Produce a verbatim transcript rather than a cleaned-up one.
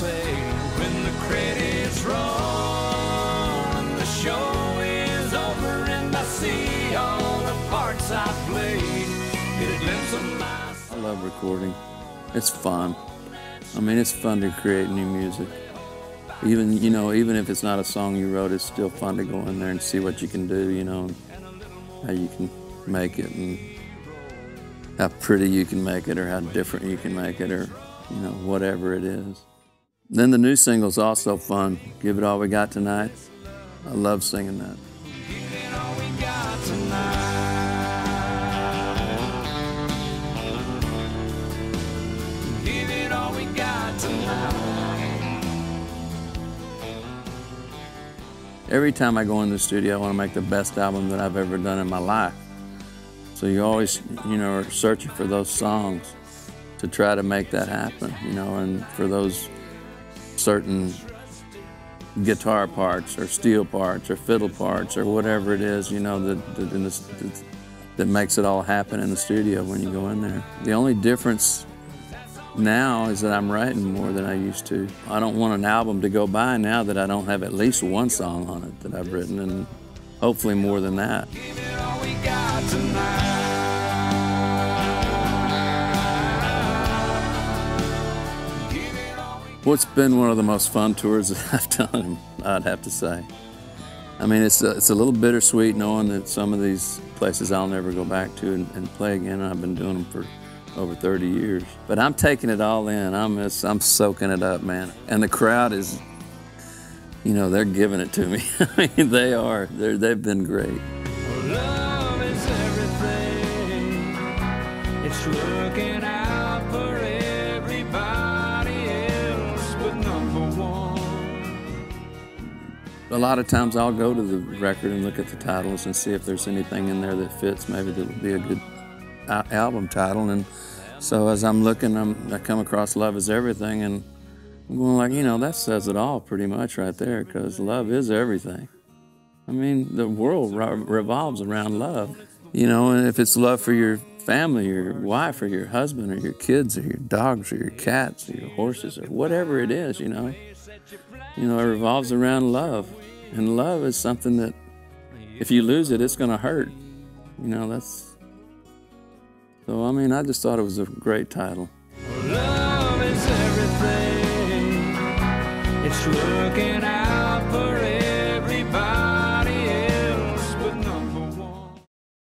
say when the credits roll and the show is over and I see all the parts I played, it lives in my soul. I love recording. It's fun. I mean, it's fun to create new music. Even, you know, even if it's not a song you wrote, it's still fun to go in there and see what you can do, you know, how you can make it and how pretty you can make it or how different you can make it or, you know, whatever it is. Then the new single's also fun. Give It All We Got Tonight. I love singing that. Give it all we got tonight. Give it all we got tonight. Every time I go in the studio, I want to make the best album that I've ever done in my life. So you always, you know, are searching for those songs to try to make that happen, you know, and for those certain guitar parts or steel parts or fiddle parts or whatever it is, you know, that, that, in this, that, that makes it all happen in the studio when you go in there. The only difference now is that I'm writing more than I used to. I don't want an album to go by now that I don't have at least one song on it that I've written, and hopefully more than that. Give it all we got tonight. Give it all we got. Well, it's been one of the most fun tours that I've done, I'd have to say. I mean, it's a, it's a little bittersweet knowing that some of these places I'll never go back to and, and play again. I've been doing them for over thirty years. But I'm taking it all in. I'm just, I'm soaking it up, man. And the crowd is, you know, they're giving it to me. I mean, they are. They're, they've been great. Love is everything. It's working out for everybody else, but number one. A lot of times I'll go to the record and look at the titles and see if there's anything in there that fits. Maybe that would be a good album title, and so as I'm looking, I'm, I come across Love Is Everything, and I'm going like, you know, that says it all pretty much right there, because love is everything. I mean, the world re revolves around love, you know, and if it's love for your family, your wife, or your husband, or your kids, or your dogs, or your cats, or your horses, or whatever it is, you know, you know, it revolves around love, and love is something that if you lose it, it's going to hurt, you know, that's. So, I mean, I just thought it was a great title. Love is everything. It's working out.